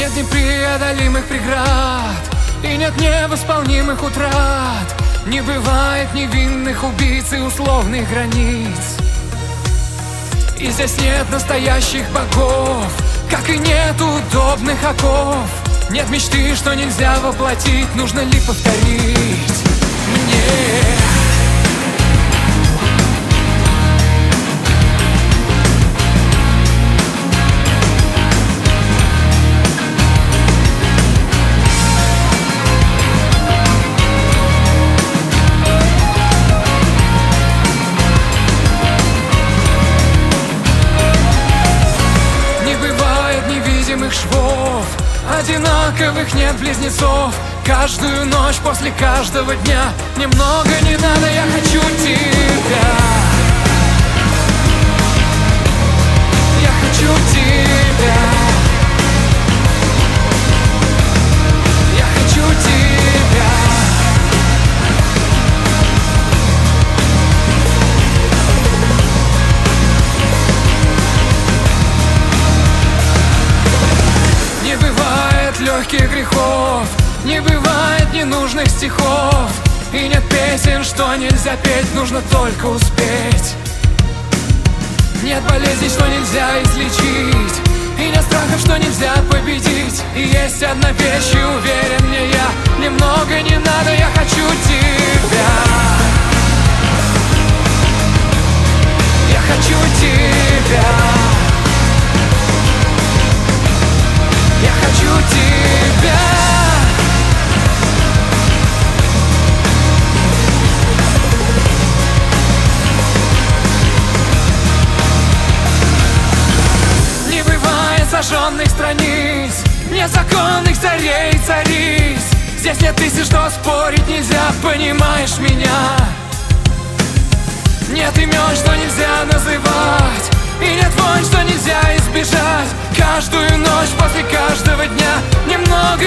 Нет непреодолимых преград, и нет невосполнимых утрат. Не бывает невинных убийц и условных границ. И здесь нет настоящих богов, как и нет удобных оков. Нет мечты, что нельзя воплотить, нужно ли повторить мне? Швов, одинаковых нет близнецов. Каждую ночь после каждого дня немного не надо, я хочу тебя. Я хочу тебя. Я хочу легких грехов, не бывает ненужных стихов. И нет песен, что нельзя петь, нужно только успеть. Нет болезней, что нельзя излечить, и нет страхов, что нельзя победить. И есть одна вещь, и уверен мне я, немного не надо, я хочу тебя. Я хочу тебя. Я хочу тебя. Не бывает сожженных страниц, незаконных царей и цариц. Здесь нет тысяч, что спорить нельзя, понимаешь меня? Нет имен, что нельзя называть, и нет войн, что нельзя избежать. Каждую ночь после каждого дня немного